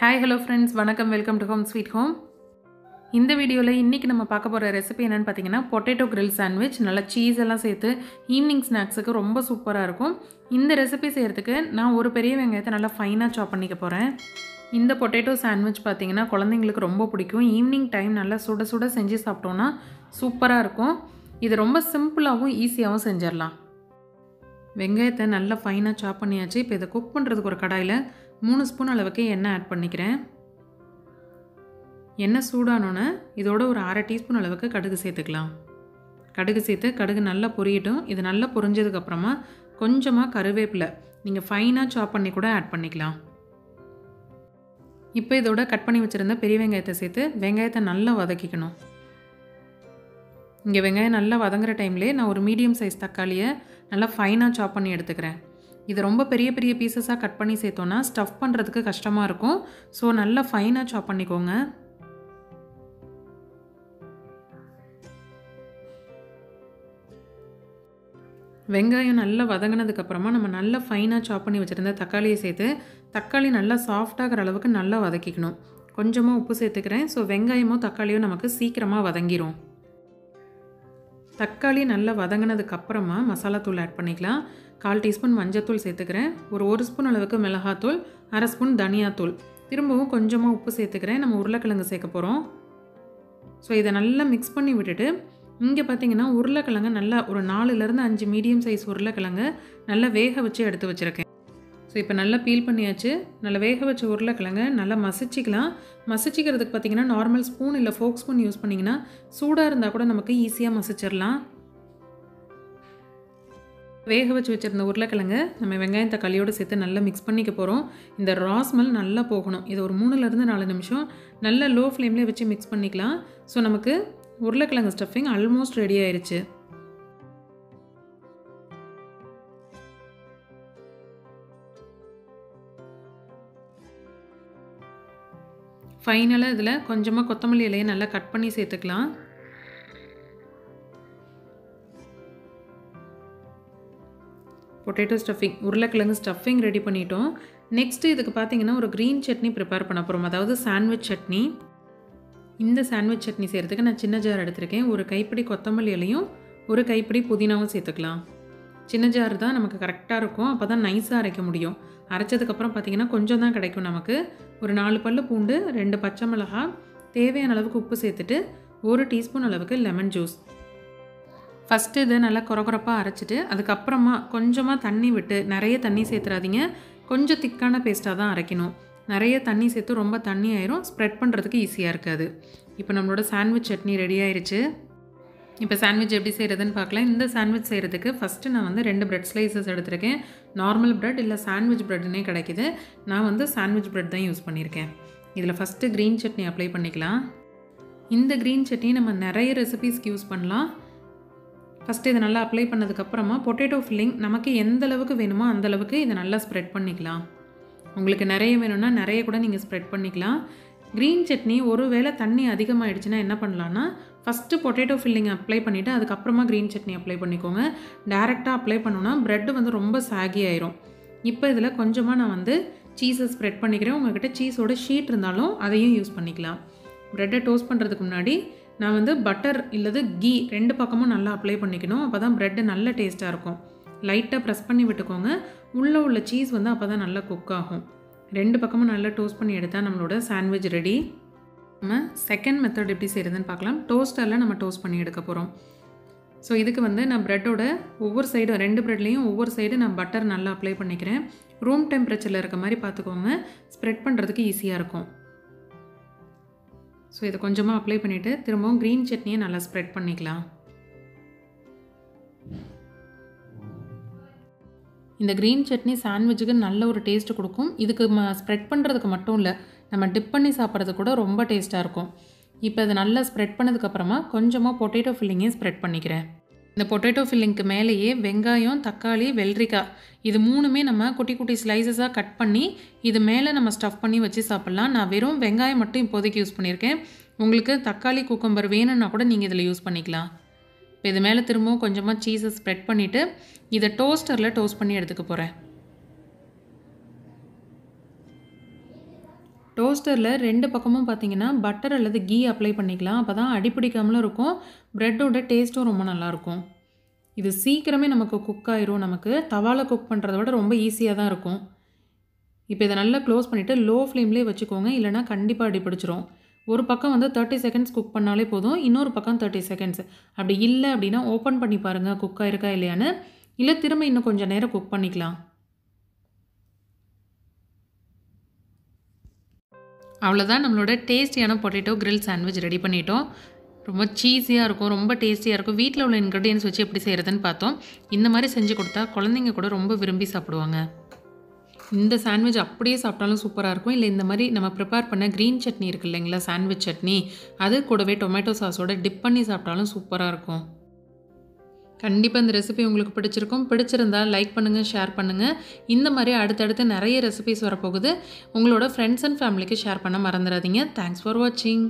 हाय hello friends वणक्कम welcome to home sweet home இந்த வீடியோல இன்னைக்கு நம்ம பார்க்க போற ரெசிபி என்னன்னு பாத்தீங்கன்னா பொட்டேட்டோ grill சாண்ட்விச் நல்ல சீஸ் எல்லாம் சேர்த்து ஈவினிங் ஸ்நாக்ஸ்க்கு ரொம்ப சூப்பரா இருக்கும் இந்த ரெசிபி செய்யிறதுக்கு நான் ஒரு பெரிய வெங்காயத்தை நல்லா ஃபைனா சாப் பண்ணிக்க போறேன் இந்த பொட்டேட்டோ சாண்ட்விச் பாத்தீங்கன்னா குழந்தைகளுக்கு ரொம்ப பிடிக்கும் ஈவினிங் டைம் நல்லா சுட சுட செஞ்சு சாப்பிட்டோம்னா சூப்பரா இருக்கும் இது ரொம்ப சிம்பிளாவும் ஈஸியாவும் செஞ்சிரலாம் வெங்காயத்தை நல்லா ஃபைனா சாப் பண்ணியாச்சு இப்போ இத குக் பண்றதுக்கு ஒரு கடாயில 3 ஸ்பூன் அளவுக்கு எண்ணெய் ஆட் பண்ணிக்கிறேன் எண்ணெய் சூடானோனே இதோட ஒரு 1/2 டீஸ்பூன் அளவுக்கு கடுகு சேர்த்துக்கலாம் கடுகு சேர்த்து கடுகு நல்லா பொரியட்டும் இது நல்லா பொரிஞ்சதுக்கு அப்புறமா கொஞ்சமா கறிவேப்பிலை நீங்க ஃபைனா சாப் பண்ணி கூட ஆட் பண்ணிக்கலாம் இப்போ இதோட கட் பண்ணி வச்சிருந்த பெரிய வெங்காயத்தை சேர்த்து வெங்காயத்தை நல்லா வதக்கிக்கணும் இங்க வெங்காயம் நல்லா வதங்கற டைம்லயே நான் ஒரு மீடியம் சைஸ் தக்காளியை நல்லா ஃபைனா சாப் பண்ணி எடுத்துக்கிறேன் இது ரொம்ப பெரிய பெரிய பீசஸா கட் பண்ணி சேத்தோனா ஸ்டஃப் பண்றதுக்கு கஷ்டமா இருக்கும் சோ நல்லா ஃபைனா சாப் பண்ணிக்கோங்க வெங்காயம் நல்லா வதங்கினதுக்கு அப்புறமா நம்ம நல்லா ஃபைனா சாப் பண்ணி வச்சிருந்த தக்காளியை சேர்த்து தக்காளி நல்லா சாஃப்ட் ஆகற அளவுக்கு நல்லா வதக்கிக்கணும் கொஞ்சமா உப்பு சேர்த்துக்கிறேன் சோ வெங்காயமும் தக்காளியும் நமக்கு சீக்கிரமா வதங்கிரும் தக்காளி நல்லா வதங்கினதுக்கு அப்புறமா மசாலா தூள் ஆட் பண்ணிக்கலாம் 1/4 டீஸ்பூன் மஞ்சத்தூள் சேர்த்துக்கிறேன் ஒரு ஸ்பூன் அளவுக்கு மிளகாத்தூள் 1/2 ஸ்பூன் தனியாத்தூள் திரும்பவும் கொஞ்சமா உப்பு சேர்த்துக்கிறேன் நம்ம உருளைக்கிழங்கு சேர்க்க போறோம் சோ இத நல்லா mix பண்ணி விட்டுட்டு இங்க பாத்தீங்கன்னா உருளைக்கிழங்கு நல்லா ஒரு 4ல இருந்து 5 மீடியம் சைஸ் உருளைக்கிழங்கு நல்லா வேக வச்சு எடுத்து வச்சிருக்கேன் சோ இப்போ நல்லா பீல் பண்ணியாச்சு நல்லா வேக வச்ச உருளைக்கிழங்கு நல்லா மசிச்சிக்கலாம் மசிச்சிக்கிறதுக்கு பாத்தீங்கன்னா நார்மல் ஸ்பூன் இல்ல ஃபோர்க் ஸ்பூன் யூஸ் பண்ணீங்கன்னா சூடா இருந்தா கூட நமக்கு ஈஸியா மசிச்சிரலாம் வேக வச்சு வச்சிருந்த உருளைக்கிழங்கு நம்ம வெங்காயம் தக்காளியோடு சேர்த்து நல்லா மிக்ஸ் பண்ணிக்க போகிறோம் இந்த ரா ஸ்மெல் நல்லா போகணும் இது ஒரு 3ல இருந்து 4 நிமிஷம் நல்லா லோ ஃப்ளேம்லேயே வச்சு மிக்ஸ் பண்ணிக்கலாம் ஸோ நமக்கு உருளைக்கிழங்கு ஸ்டஃபிங் ஆல்மோஸ்ட் ரெடி ஆயிடுச்சு ஃபைனலாக இதில் கொஞ்சமாக கொத்தமல்லி இலையை நல்லா கட் பண்ணி சேர்த்துக்கலாம் பொட்டேட்டோ ஸ்டஃபிங் உருளைக்கிழங்கு ஸ்டஃபிங் ரெடி பண்ணிட்டோம் நெக்ஸ்ட் இதுக்கு பாத்தீங்கன்னா ஒரு கிரீன் சட்னி ப்ரிப்பேர் பண்ண போறோம் அதாவது சாண்ட்விச் சட்னி இந்த சாண்ட்விச் சட்னி செய்யறதுக்கு நான் சின்ன ஜார் எடுத்துக்கிறேன் ஒரு கைப்பிடி கொத்தமல்லி இலையும் ஒரு கைப்பிடி புதினாவும் சேர்த்துக்கலாம் சின்ன ஜார் தான் நமக்கு கரெக்டா இருக்கும் அப்பதான் நைஸா அரைக்க முடியும் அரைச்சதுக்கு அப்புறம் பாத்தீங்கன்னா கொஞ்சம் தான் கிடைக்கும் நமக்கு ஒரு 4 பல்லு பூண்டு 2 பச்சை மிளகாய் தேவையான அளவுக்கு உப்பு சேர்த்துட்டு 1 டீஸ்பூன் அளவுக்கு லெமன் ஜூஸ் ஃபர்ஸ்ட் இதை நல்லா கொரகொரப்பாக அரைச்சிட்டு அதுக்கப்புறமா கொஞ்சமாக தண்ணி விட்டு நிறைய தண்ணி சேர்த்துறாதீங்க கொஞ்சம் திக்கான பேஸ்ட்டாக தான் அரைக்கணும் நிறைய தண்ணி சேர்த்து ரொம்ப தண்ணி ஆயிரும் ஸ்ப்ரெட் பண்ணுறதுக்கு ஈஸியாக இருக்காது இப்போ நம்மளோட சாண்ட்விச் சட்னி ரெடி ஆயிடுச்சு இப்போ சாண்ட்விச் எப்படி செய்கிறதுன்னு பார்க்கலாம் இந்த சாண்ட்விச் செய்கிறதுக்கு ஃபஸ்ட்டு நான் வந்து 2 பிரெட் ஸ்லைசஸ் எடுத்திருக்கேன் நார்மல் பிரெட் இல்லை சாண்ட்விச் பிரெட்னே கிடைக்குது நான் வந்து சாண்ட்விச் பிரெட் தான் யூஸ் பண்ணியிருக்கேன் இதில் ஃபஸ்ட்டு க்ரீன் சட்னி அப்ளை பண்ணிக்கலாம் இந்த க்ரீன் சட்னி நம்ம நிறைய ரெசிபிஸ்க்கு யூஸ் பண்ணலாம் ஃபஸ்ட்டு இதை நல்லா அப்ளை பண்ணதுக்கப்புறமா பொட்டேட்டோ ஃபில்லிங் நமக்கு எந்த அளவுக்கு வேணுமோ அந்த அளவுக்கு இதை நல்லா ஸ்ப்ரெட் பண்ணிக்கலாம் உங்களுக்கு நிறைய வேணும்னா நிறைய கூட நீங்கள் ஸ்ப்ரெட் பண்ணிக்கலாம் க்ரீன் சட்னி ஒருவேளை தண்ணி அதிகமாகிடுச்சுன்னா என்ன பண்ணலான்னா ஃபஸ்ட்டு பொட்டேட்டோ ஃபில்லிங் அப்ளை பண்ணிவிட்டு அதுக்கப்புறமா க்ரீன் சட்னி அப்ளை பண்ணிக்கோங்க டேரெக்டாக அப்ளை பண்ணோன்னா ப்ரெட் வந்து ரொம்ப சாகி ஆயிரும் இப்போ இதில் கொஞ்சமாக நான் வந்து சீஸை ஸ்ப்ரெட் பண்ணிக்கிறேன் உங்கள்கிட்ட சீஸோட ஷீட் இருந்தாலும் அதையும் யூஸ் பண்ணிக்கலாம் ப்ரெட்டை டோஸ்ட் பண்ணுறதுக்கு முன்னாடி நான் வந்து பட்டர் இல்லது கீ 2 பக்கமும் நல்லா அப்ளை பண்ணிக்கணும் அப்போ தான் ப்ரெட் நல்ல டேஸ்ட்டாக இருக்கும் லைட்டாக ப்ரெஸ் பண்ணி விட்டுக்கோங்க உள்ளே உள்ள சீஸ் வந்து அப்போ தான் நல்லா குக் ஆகும் 2 பக்கமும் நல்லா டோஸ்ட் பண்ணி எடுத்தால் நம்மளோட சாண்ட்விச் ரெடி நம்ம செகண்ட் மெத்தட் எப்படி செய்கிறதுன்னு பார்க்கலாம் டோஸ்டரில் நம்ம டோஸ்ட் பண்ணி எடுக்க போகிறோம் ஸோ இதுக்கு வந்து நான் ப்ரெட்டோட ஒவ்வொரு சைடும் 2 ப்ரெட்லேயும் ஒவ்வொரு சைடு நான் பட்டர் நல்லா அப்ளை பண்ணிக்கிறேன் ரூம் டெம்பரேச்சரில் இருக்க மாதிரி பார்த்துக்கோங்க ஸ்ப்ரெட் பண்ணுறதுக்கு ஈஸியாக இருக்கும் ஸோ இதை கொஞ்சமாக அப்ளை பண்ணிவிட்டு திரும்பவும் க்ரீன் சட்னியை நல்லா ஸ்ப்ரெட் பண்ணிக்கலாம் இந்த க்ரீன் சட்னி சாண்ட்விச்சுக்கு நல்ல ஒரு டேஸ்ட் கொடுக்கும் இதுக்கு ஸ்ப்ரெட் பண்ணுறதுக்கு மட்டும் இல்லை நம்ம டிப் பண்ணி சாப்பிட்றது கூட ரொம்ப டேஸ்ட்டாக இருக்கும் இப்போ இதை நல்லா ஸ்ப்ரெட் பண்ணதுக்கப்புறமா கொஞ்சமாக பொட்டேட்டோ ஃபில்லிங்கையும் ஸ்ப்ரெட் பண்ணிக்கிறேன் இந்த பொட்டேட்டோ ஃபில்லிங்க்கு மேலேயே வெங்காயம் தக்காளி வெள்ளரிக்காய் இது 3மே நம்ம குட்டி குட்டி ஸ்லைசஸாக கட் பண்ணி இது மேலே நம்ம ஸ்டஃப் பண்ணி வச்சு சாப்பிட்லாம் நான் வெறும் வெங்காயம் மட்டும் இப்போதைக்கு யூஸ் பண்ணியிருக்கேன் உங்களுக்கு தக்காளி குக்கம்பர் வேணும்னா கூட நீங்கள் இதில் யூஸ் பண்ணிக்கலாம் இப்போ இது மேலே திரும்பவும் கொஞ்சமாக சீஸை ஸ்ப்ரெட் பண்ணிவிட்டு இதை டோஸ்டரில் டோஸ்ட் பண்ணி எடுத்துக்க போகிறேன் டோஸ்டரில் ரெண்டு பக்கமும் பார்த்தீங்கன்னா பட்டர் அல்லது கீ அப்ளை பண்ணிக்கலாம். அப்போ தான் அடிப்பிடிக்காமலும் இருக்கும், ப்ரெட்டோட டேஸ்ட்டும் ரொம்ப நல்லாயிருக்கும். இது சீக்கிரமே நமக்கு குக் ஆயிரும். நமக்கு தவாவில் குக் பண்ணுறத விட ரொம்ப ஈஸியாக தான் இருக்கும். இப்போ இதை நல்லா க்ளோஸ் பண்ணிவிட்டு லோ ஃப்ளேம்லேயே வச்சுக்கோங்க, இல்லைனா கண்டிப்பாக அடிப்பிடிச்சிரும். ஒரு பக்கம் வந்து 30 seconds குக் பண்ணாலே போதும், இன்னொரு பக்கம் 30 seconds. அப்படி இல்லை அப்படின்னா ஓப்பன் பண்ணி பாருங்கள் குக் ஆகிருக்கா இல்லையான்னு, இல்லை திரும்ப இன்னும் கொஞ்சம் நேரம் குக் பண்ணிக்கலாம். அவ்வளோதான், நம்மளோட டேஸ்டியான பொட்டேட்டோ கிரில் சாண்ட்விச் ரெடி பண்ணிட்டோம். ரொம்ப சீஸியாக இருக்கும், ரொம்ப டேஸ்டியாக இருக்கும். வீட்டில் உள்ள இன்க்ரீடியன்ஸ் வச்சு எப்படி செய்கிறதுன்னு பார்த்தோம். இந்த மாதிரி செஞ்சு கொடுத்தா குழந்தைங்க கூட ரொம்ப விரும்பி சாப்பிடுவாங்க. இந்த சாண்ட்விச் அப்படியே சாப்பிட்டாலும் சூப்பராக இருக்கும். இல்லை இந்த மாதிரி நம்ம ப்ரிப்பேர் பண்ண க்ரீன் சட்னி இருக்குது இல்லைங்களா, சாண்ட்விச் சட்னி, அது கூடவே டொமேட்டோ சாஸோடு டிப் பண்ணி சாப்பிட்டாலும் சூப்பராக இருக்கும். கண்டிப்பாக இந்த ரெசிபி உங்களுக்கு பிடிச்சிருக்கும். பிடிச்சிருந்தால் லைக் பண்ணுங்கள், ஷேர் பண்ணுங்கள். இந்த மாதிரி அடுத்தடுத்து நிறைய ரெசிபிஸ் வரப்போகுது. உங்களோட ஃப்ரெண்ட்ஸ் அண்ட் ஃபேமிலிக்கு ஷேர் பண்ண மறந்துடாதீங்க. தேங்க்ஸ் ஃபார் வாட்சிங்.